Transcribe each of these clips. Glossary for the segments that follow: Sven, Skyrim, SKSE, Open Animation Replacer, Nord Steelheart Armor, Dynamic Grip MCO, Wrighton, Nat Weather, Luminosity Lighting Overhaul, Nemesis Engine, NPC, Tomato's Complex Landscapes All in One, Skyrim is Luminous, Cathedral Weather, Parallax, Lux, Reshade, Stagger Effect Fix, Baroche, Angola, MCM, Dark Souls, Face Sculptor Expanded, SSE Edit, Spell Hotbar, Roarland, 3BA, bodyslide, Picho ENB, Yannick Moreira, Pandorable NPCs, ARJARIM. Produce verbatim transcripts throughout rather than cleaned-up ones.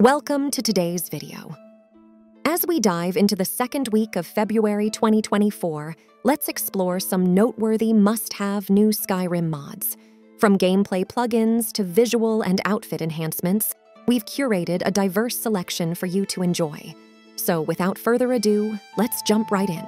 Welcome to today's video. As we dive into the second week of February twenty twenty-four, let's explore some noteworthy must-have new Skyrim mods. From gameplay plugins to visual and outfit enhancements, we've curated a diverse selection for you to enjoy. So without further ado, let's jump right in.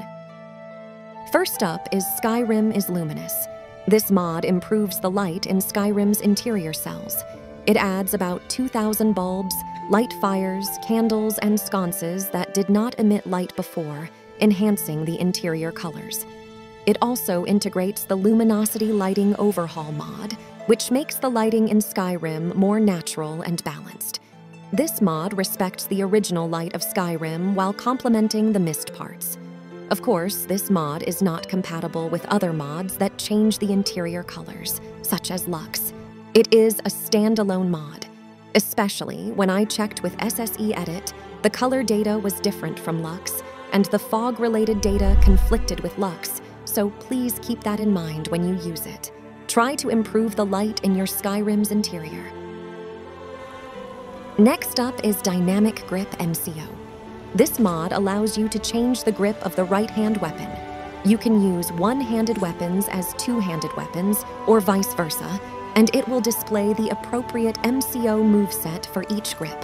First up is Skyrim is Luminous. This mod improves the light in Skyrim's interior cells. It adds about two thousand bulbs, light fires, candles, and sconces that did not emit light before, enhancing the interior colors. It also integrates the Luminosity Lighting Overhaul mod, which makes the lighting in Skyrim more natural and balanced. This mod respects the original light of Skyrim while complementing the mist parts. Of course, this mod is not compatible with other mods that change the interior colors, such as Lux. It is a standalone mod. Especially when I checked with S S E Edit, the color data was different from Lux, and the fog-related data conflicted with Lux, so please keep that in mind when you use it. Try to improve the light in your Skyrim's interior. Next up is Dynamic Grip M C O. This mod allows you to change the grip of the right-hand weapon. You can use one-handed weapons as two-handed weapons, or vice versa, and it will display the appropriate M C O moveset for each grip.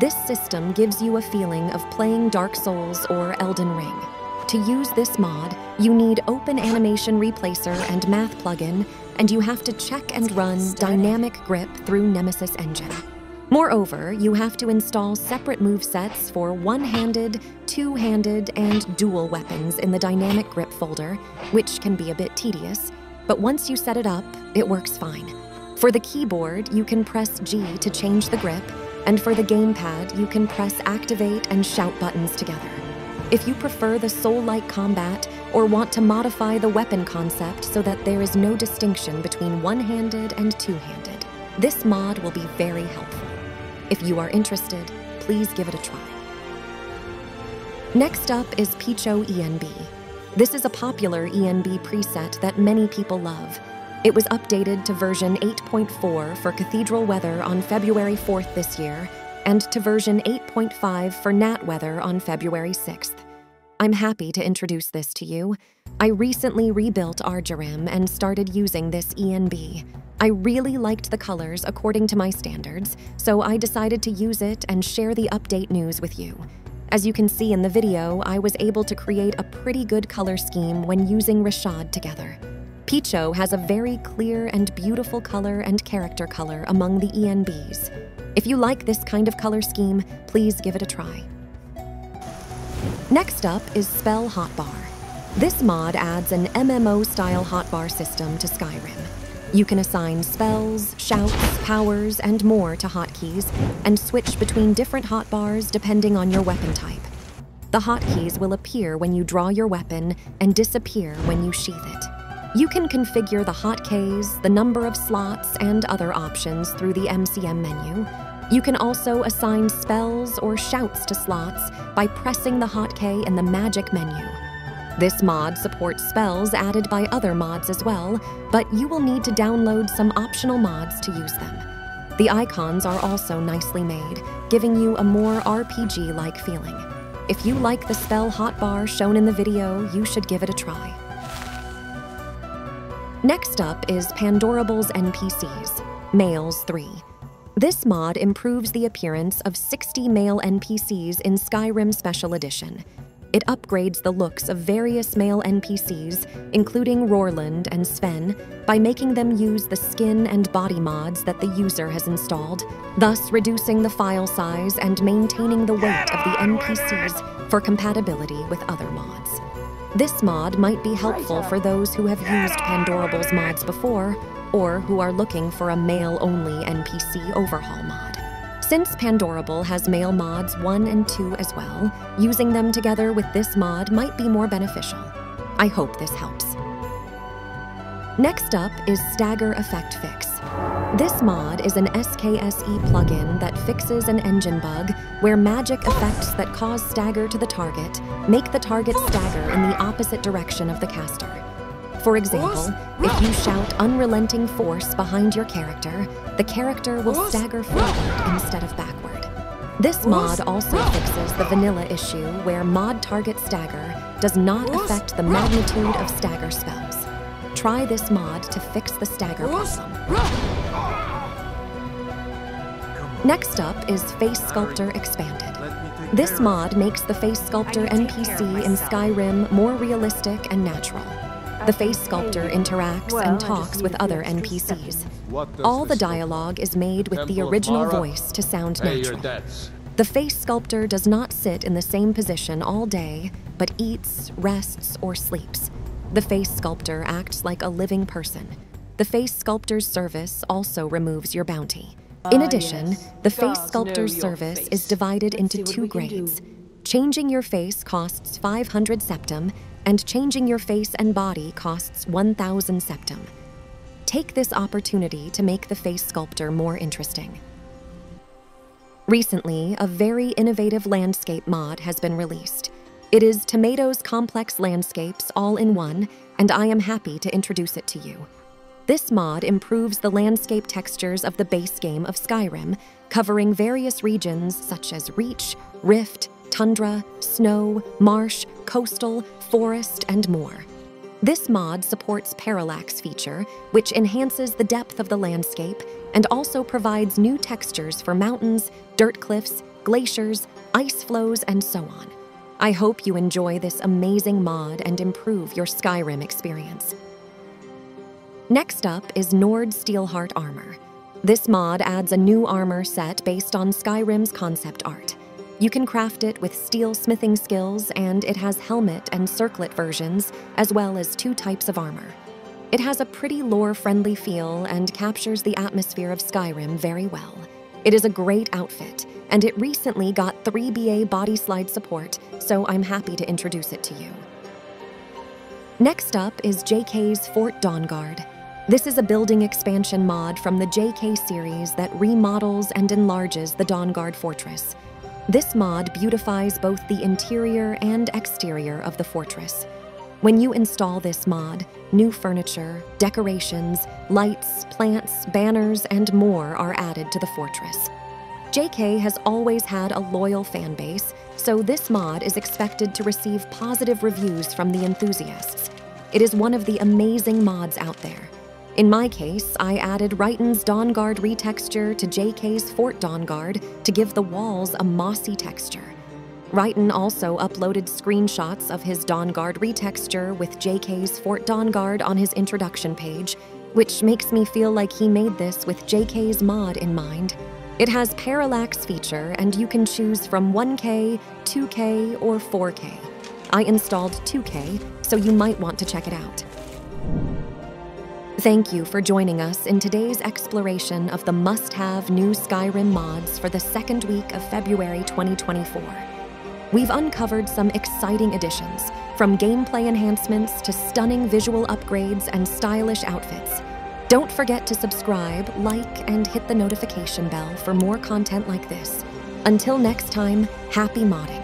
This system gives you a feeling of playing Dark Souls or Elden Ring. To use this mod, you need Open Animation Replacer and Math plugin, and you have to check and run Dynamic Grip through Nemesis Engine. Moreover, you have to install separate movesets for one-handed, two-handed, and dual weapons in the Dynamic Grip folder, which can be a bit tedious, but once you set it up, it works fine. For the keyboard, you can press G to change the grip, and for the gamepad, you can press activate and shout buttons together. If you prefer the soul-like combat or want to modify the weapon concept so that there is no distinction between one-handed and two-handed, this mod will be very helpful. If you are interested, please give it a try. Next up is Picho E N B. This is a popular E N B preset that many people love. It was updated to version eight point four for Cathedral Weather on February fourth this year, and to version eight point five for Nat Weather on February sixth. I'm happy to introduce this to you. I recently rebuilt ARJARIM and started using this E N B. I really liked the colors according to my standards, so I decided to use it and share the update news with you. As you can see in the video, I was able to create a pretty good color scheme when using Reshade together. Picho has a very clear and beautiful color and character color among the E N Bs. If you like this kind of color scheme, please give it a try. Next up is Spell Hotbar. This mod adds an M M O-style hotbar system to Skyrim. You can assign spells, shouts, powers, and more to hotkeys, and switch between different hotbars depending on your weapon type. The hotkeys will appear when you draw your weapon and disappear when you sheath it. You can configure the hotkeys, the number of slots, and other options through the M C M menu. You can also assign spells or shouts to slots by pressing the hotkey in the magic menu. This mod supports spells added by other mods as well, but you will need to download some optional mods to use them. The icons are also nicely made, giving you a more R P G-like feeling. If you like the spell hotbar shown in the video, you should give it a try. Next up is Pandorable's N P Cs, Males three. This mod improves the appearance of sixty male N P Cs in Skyrim Special Edition. It upgrades the looks of various male N P Cs, including Roarland and Sven, by making them use the skin and body mods that the user has installed, thus reducing the file size and maintaining the weight of the N P Cs for compatibility with other mods. This mod might be helpful for those who have used Pandorable's mods before, or who are looking for a male-only N P C overhaul mod. Since Pandorable has male mods one and two as well, using them together with this mod might be more beneficial. I hope this helps. Next up is Stagger Effect Fix. This mod is an S K S E plugin that fixes an engine bug where magic effects that cause stagger to the target make the target stagger in the opposite direction of the caster. For example, if you shout unrelenting force behind your character, the character will stagger forward instead of backward. This mod also fixes the vanilla issue where mod target stagger does not affect the magnitude of stagger spells. Try this mod to fix the stagger problem. Next up is Face Sculptor Expanded. This mod makes the Face Sculptor N P C in Skyrim more realistic and natural. The Face Sculptor interacts and talks with other N P Cs. All the dialogue is made with the original voice to sound natural. The Face Sculptor does not sit in the same position all day, but eats, rests, or sleeps. The Face Sculptor acts like a living person. The Face Sculptor's service also removes your bounty. In addition, uh, yes. the Face Sculptor's service face. is divided Let's into two grades. Changing your face costs five hundred septum, and changing your face and body costs one thousand septum. Take this opportunity to make the Face Sculptor more interesting. Recently, a very innovative landscape mod has been released. It is Tomato's Complex Landscapes All in One, and I am happy to introduce it to you. This mod improves the landscape textures of the base game of Skyrim, covering various regions such as Reach, Rift, Tundra, Snow, Marsh, Coastal, Forest, and more. This mod supports Parallax feature, which enhances the depth of the landscape and also provides new textures for mountains, dirt cliffs, glaciers, ice flows, and so on. I hope you enjoy this amazing mod and improve your Skyrim experience. Next up is Nord Steelheart Armor. This mod adds a new armor set based on Skyrim's concept art. You can craft it with steel smithing skills, and it has helmet and circlet versions, as well as two types of armor. It has a pretty lore-friendly feel and captures the atmosphere of Skyrim very well. It is a great outfit, and it recently got three B A bodyslide support, so I'm happy to introduce it to you. Next up is J K's Fort Dawnguard. This is a building expansion mod from the J K series that remodels and enlarges the Dawnguard Fortress. This mod beautifies both the interior and exterior of the fortress. When you install this mod, new furniture, decorations, lights, plants, banners, and more are added to the fortress. J K has always had a loyal fan base, so this mod is expected to receive positive reviews from the enthusiasts. It is one of the amazing mods out there. In my case, I added Wrighton's Dawnguard retexture to J K's Fort Dawnguard to give the walls a mossy texture. Wrighton also uploaded screenshots of his Dawnguard retexture with J K's Fort Dawnguard on his introduction page, which makes me feel like he made this with J K's mod in mind. It has Parallax feature, and you can choose from one K, two K, or four K. I installed two K, so you might want to check it out. Thank you for joining us in today's exploration of the must-have new Skyrim mods for the second week of February twenty twenty-four. We've uncovered some exciting additions, from gameplay enhancements to stunning visual upgrades and stylish outfits. Don't forget to subscribe, like, and hit the notification bell for more content like this. Until next time, happy modding.